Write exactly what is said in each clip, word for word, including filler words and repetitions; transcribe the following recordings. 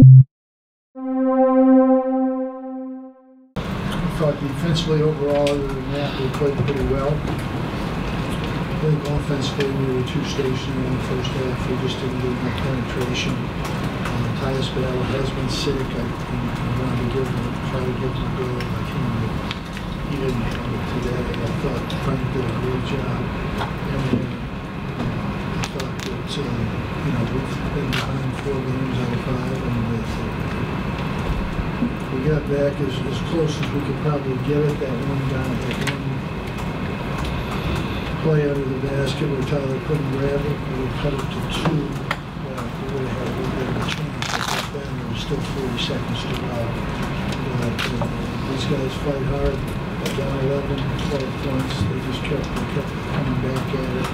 I thought defensively overall, other than that, we played pretty well. I think offensively, we were too stationary in the first half. We just didn't get enough penetration. Um, Tyus Battle has been sick. I, I wanted to give him, try to get to the goal if I can, but he didn't have it today. I thought Frank did a great job. And, uh, I thought that, uh, you know, we've been behind four games out of five, and with. We got back as, as close as we could probably get it. That one guy, that one play under the basket where Tyler couldn't grab it, we cut it to two. Uh, we would have had a little bit of a chance, but then there was still forty seconds to go. But uh, these guys fight hard. Down eleven, twelve points. They just kept, they kept coming back at it.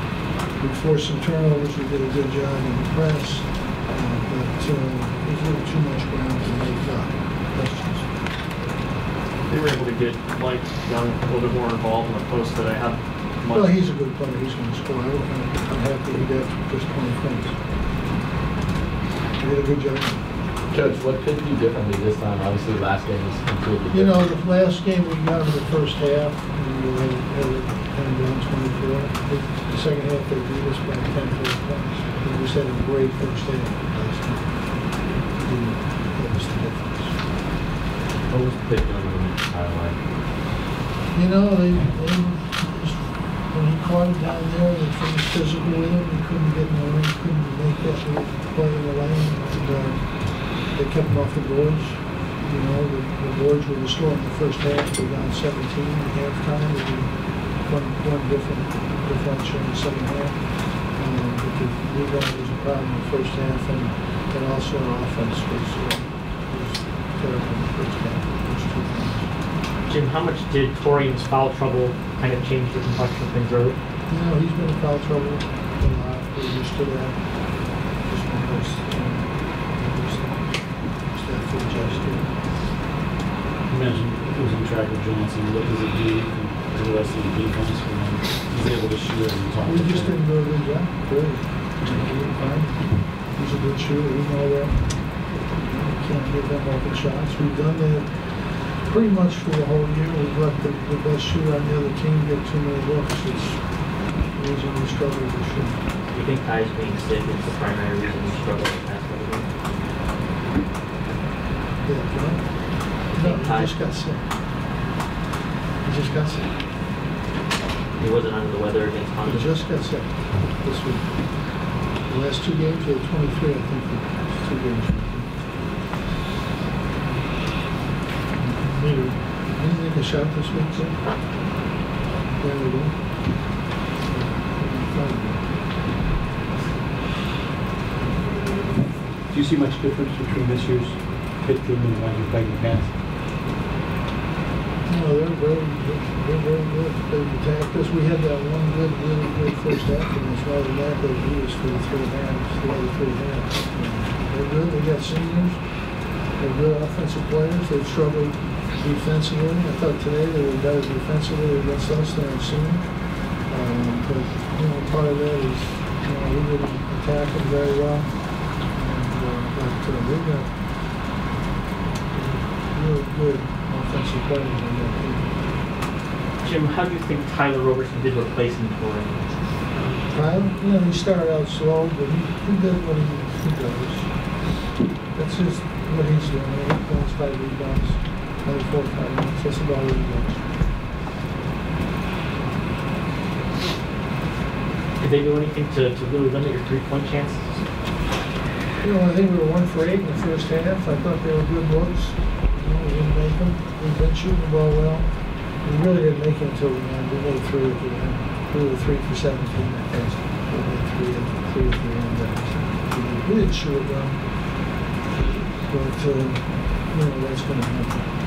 We forced some turnovers. We did a good job in the press, uh, but uh, we gave too much ground to make up. They were able to get Mike Young a little bit more involved in the post today. How much? Well, he's a good player. He's going to score. I'm, I'm happy he got just twenty points. He did a good job. Coach, what could you do differently this time? Obviously, the last game was completely different. You know, the last game we got in the first half, and we were down twenty-four. The second half, they beat us by ten, twelve points. We just had a great first half. What was the pick on the highlight? You know, they, they just, when he caught it down there, they finished physical with him. He couldn't get in the lane, couldn't make that play in the lane. And, uh, they kept him off the boards. You know, the, the boards were restored in the first half. They were down seventeen at halftime. They were one, one different differential in the second half. Um, but the rebound was a problem in the first half, and, and also our offense was. Uh, Jim, how much did Torian's foul trouble kind of change the complexion of things early? You know, he's been in foul trouble a lot. We're used to that. Just one of those things. Just have to adjust to it. You mentioned he was on track with Johnson. What does it do for the rest of the defense when he's able to shoot and talk? We just didn't do a good job. Good. He's a good shooter. We know that. Can't give them open shots. We've done that pretty much for the whole year. We've let the, the best shooter on the other team get too many looks. It's the reason we struggle to shoot. Do you think Ty's being sick is the primary reason we struggle to pass the game? Yeah, no. No, he just got sick. He just got sick. He wasn't under the weather against Honda? He just got sick this week. The last two games, he had twenty-three, I think, two games. A shot this week, so there we go. Do you see much difference between this year's pit team and the ones you played in the past? No, they're very, they're very good. They've attacked us. We had that one good, really good first half, and as far as that, they beat us for the three halves, the other three halves. They're good. They got seniors. They're good offensive players. They've struggled defensively. I thought today they were better defensively against us than I've seen. Um, but, you know, part of that is, you know, we didn't attack them very well. And, uh, but uh, they got really good offensive players in that team. Jim, how do you think Tyler Robertson did replacing Torian? Tyler, you know, he started out slow, but he, he did what he, he does. That's just what he's doing. Eight points, five rebounds. Another four or five minutes, that's about what it was. Did they do anything to, to really limit your three-point chances? You know, I think we were one for eight in the first half. I thought they were good looks. You know, we didn't make them. We've been shooting the ball well. We really didn't make it until the end. We made three at the end. We were three for seventeen at the end. We made three at the, three at the end. We didn't shoot it well. But, uh, you know, that's going to happen.